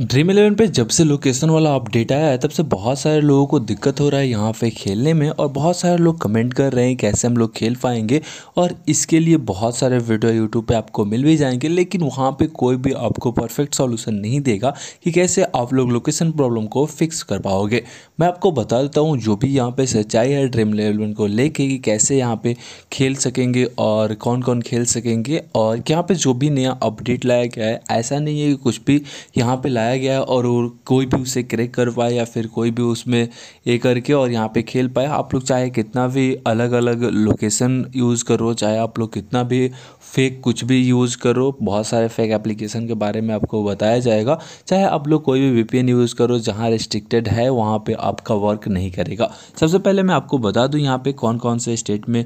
Dream11 पे जब से लोकेशन वाला अपडेट आया है तब से बहुत सारे लोगों को दिक्कत हो रहा है यहाँ पे खेलने में, और बहुत सारे लोग कमेंट कर रहे हैं कैसे हम लोग खेल पाएंगे। और इसके लिए बहुत सारे वीडियो यूट्यूब पे आपको मिल भी जाएंगे, लेकिन वहाँ पे कोई भी आपको परफेक्ट सॉल्यूशन नहीं देगा कि कैसे आप लोग लोकेशन प्रॉब्लम को फिक्स कर पाओगे। मैं आपको बता देता हूँ जो भी यहाँ पर सच्चाई है Dream11 को लेके कि कैसे यहाँ पर खेल सकेंगे और कौन कौन खेल सकेंगे। और यहाँ पर जो भी नया अपडेट लाया गया है, ऐसा नहीं है कि कुछ भी यहाँ पर गया और कोई भी उसे क्रैक कर पाए या फिर कोई भी उसमें ये करके और यहाँ पे खेल पाए। आप लोग चाहे कितना भी अलग अलग लोकेशन यूज़ करो, चाहे आप लोग कितना भी फेक कुछ भी यूज़ करो, बहुत सारे फेक एप्लीकेशन के बारे में आपको बताया जाएगा। चाहे आप लोग कोई भी VPN यूज़ करो, जहाँ रिस्ट्रिक्टेड है वहाँ पे आपका वर्क नहीं करेगा। सबसे पहले मैं आपको बता दूँ यहाँ पे कौन कौन से स्टेट में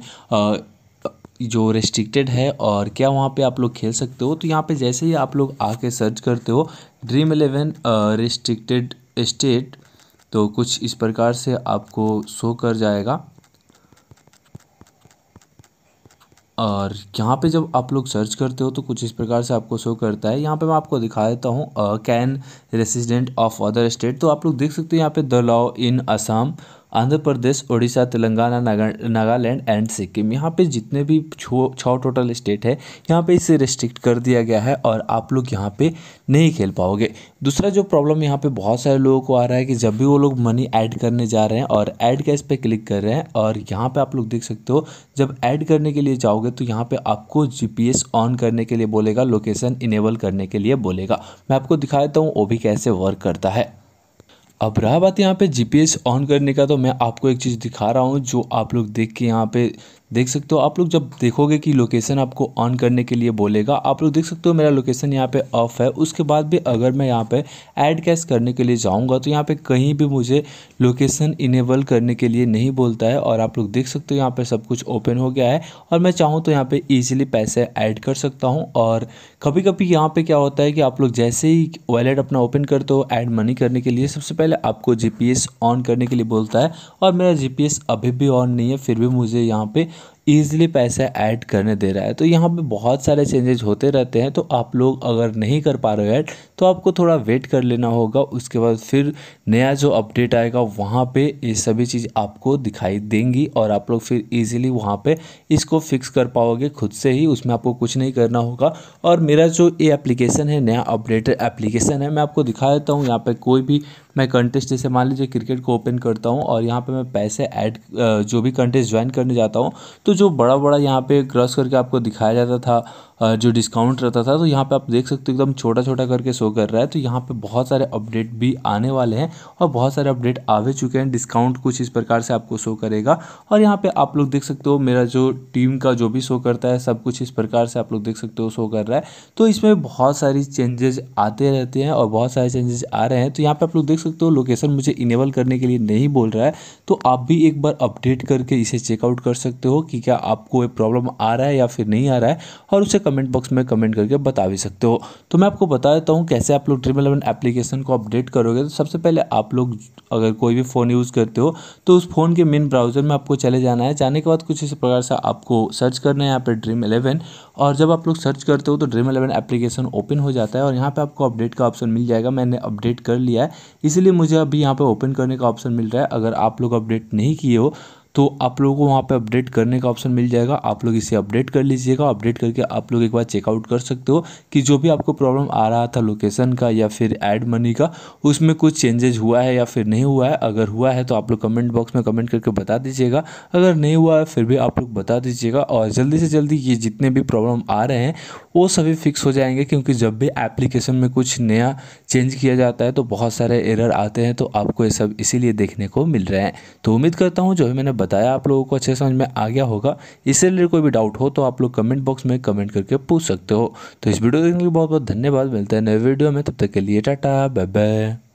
जो रेस्ट्रिक्टेड है और क्या वहाँ पे आप लोग खेल सकते हो। तो यहाँ पे जैसे ही आप लोग आके सर्च करते हो Dream11 रेस्ट्रिक्टेड स्टेट, तो कुछ इस प्रकार से आपको शो कर जाएगा। और यहाँ पे जब आप लोग सर्च करते हो तो कुछ इस प्रकार से आपको शो करता है। यहाँ पे मैं आपको दिखा देता हूँ can resident of other state, तो आप लोग देख सकते हो यहाँ पे the law in Assam, Andhra Pradesh, Orissa, Telangana, Nagaland and Sikkim. यहाँ पे जितने भी 6 टोटल स्टेट है यहाँ पे इसे रिस्ट्रिक्ट कर दिया गया है और आप लोग यहाँ पे नहीं खेल पाओगे। दूसरा जो प्रॉब्लम यहाँ पे बहुत सारे लोगों को आ रहा है कि जब भी वो लोग मनी ऐड करने जा रहे हैं और ऐड कैश पे क्लिक कर रहे हैं, और यहाँ पे आप लोग देख सकते हो जब ऐड करने के लिए जाओगे तो यहाँ पे आपको GPS ऑन करने के लिए बोलेगा, लोकेशन इनेबल करने के लिए बोलेगा। मैं आपको दिखा देता हूँ वो भी कैसे वर्क करता है। अब रहा बात यहाँ पे GPS ऑन करने का, तो मैं आपको एक चीज़ दिखा रहा हूँ जो आप लोग देख के यहाँ पे देख सकते हो। आप लोग जब देखोगे कि लोकेशन आपको ऑन करने के लिए बोलेगा, आप लोग देख सकते हो मेरा लोकेशन यहाँ पे ऑफ़ है। उसके बाद भी अगर मैं यहाँ पे ऐड कैश करने के लिए जाऊँगा तो यहाँ पे कहीं भी मुझे लोकेशन इनेबल करने के लिए नहीं बोलता है। और आप लोग देख सकते हो यहाँ पे सब कुछ ओपन हो गया है और मैं चाहूँ तो यहाँ पे ईजिली पैसे ऐड कर सकता हूँ। और कभी कभी यहाँ पर क्या होता है कि आप लोग जैसे ही वॉलेट अपना ओपन करते हो ऐड मनी करने के लिए, सबसे पहले आपको GPS ऑन करने के लिए बोलता है और मेरा GPS अभी भी ऑन नहीं है, फिर भी मुझे यहाँ पर ईज़िली पैसा ऐड करने दे रहा है। तो यहाँ पे बहुत सारे चेंजेस होते रहते हैं, तो आप लोग अगर नहीं कर पा रहे हो ऐड तो आपको थोड़ा वेट कर लेना होगा। उसके बाद फिर नया जो अपडेट आएगा वहाँ पे ये सभी चीज़ आपको दिखाई देंगी और आप लोग फिर ईज़िली वहाँ पे इसको फिक्स कर पाओगे खुद से ही, उसमें आपको कुछ नहीं करना होगा। और मेरा जो ये एप्लीकेशन है, नया अपडेटेड एप्लीकेशन है, मैं आपको दिखा देता हूँ। यहाँ पर कोई भी मैं कंटेस्ट, जैसे मान लीजिए क्रिकेट को ओपन करता हूँ और यहाँ पे मैं पैसे ऐड जो भी कंटेस्ट ज्वाइन करने जाता हूँ, तो जो बड़ा बड़ा यहाँ पे क्रॉस करके आपको दिखाया जाता था जो डिस्काउंट रहता था, तो यहाँ पे आप देख सकते हो एकदम छोटा छोटा करके शो कर रहा है। तो यहाँ पे बहुत सारे अपडेट भी आने वाले हैं और बहुत सारे अपडेट आवे चुके हैं। डिस्काउंट कुछ इस प्रकार से आपको शो करेगा और यहाँ पर आप लोग देख सकते हो मेरा जो टीम का जो भी शो करता है सब कुछ इस प्रकार से आप लोग देख सकते हो शो कर रहा है। तो इसमें बहुत सारी चेंजेस आते रहते हैं और बहुत सारे चेंजेस आ रहे हैं। तो यहाँ पर आप लोग देख सकते हो लोकेशन मुझे इनेबल करने के लिए नहीं बोल रहा है, तो आप भी एक बार अपडेट करके इसे चेकआउट कर सकते हो कि क्या आपको ये प्रॉब्लम आ रहा है या फिर नहीं आ रहा है, और उसे कमेंट बॉक्स में कमेंट करके बता भी सकते हो। तो मैं आपको बता देता हूँ कैसे आप लोग Dream11 एप्लीकेशन को अपडेट करोगे। तो सबसे पहले आप लोग अगर कोई भी फ़ोन यूज़ करते हो तो उस फ़ोन के मेन ब्राउज़र में आपको चले जाना है। जाने के बाद कुछ इस प्रकार से आपको सर्च करना है यहाँ पर Dream11, और जब आप लोग सर्च करते हो तो Dream11 एप्लीकेशन ओपन हो जाता है और यहाँ पर आपको अपडेट का ऑप्शन मिल जाएगा। मैंने अपडेट कर लिया है इसलिए मुझे अभी यहाँ पे ओपन करने का ऑप्शन मिल रहा है। अगर आप लोग अपडेट नहीं किए हो तो आप लोगों को वहाँ पे अपडेट करने का ऑप्शन मिल जाएगा, आप लोग इसे अपडेट कर लीजिएगा। अपडेट करके आप लोग एक बार चेकआउट कर सकते हो कि जो भी आपको प्रॉब्लम आ रहा था लोकेशन का या फिर ऐड मनी का, उसमें कुछ चेंजेज हुआ है या फिर नहीं हुआ है। अगर हुआ है तो आप लोग कमेंट बॉक्स में कमेंट करके बता दीजिएगा, अगर नहीं हुआ है फिर भी आप लोग बता दीजिएगा। और जल्दी से जल्दी ये जितने भी प्रॉब्लम आ रहे हैं वो सभी फिक्स हो जाएंगे, क्योंकि जब भी एप्लीकेशन में कुछ नया चेंज किया जाता है तो बहुत सारे एरर आते हैं, तो आपको ये सब इसीलिए देखने को मिल रहे हैं। तो उम्मीद करता हूँ जो भी मैंने बताया आप लोगों को अच्छे समझ में आ गया होगा। इससे रिलेटेड कोई भी डाउट हो तो आप लोग कमेंट बॉक्स में कमेंट करके पूछ सकते हो। तो इस वीडियो देखने के लिए बहुत बहुत धन्यवाद। मिलते हैं नए वीडियो में, तब तक के लिए टाटा बाय बाय।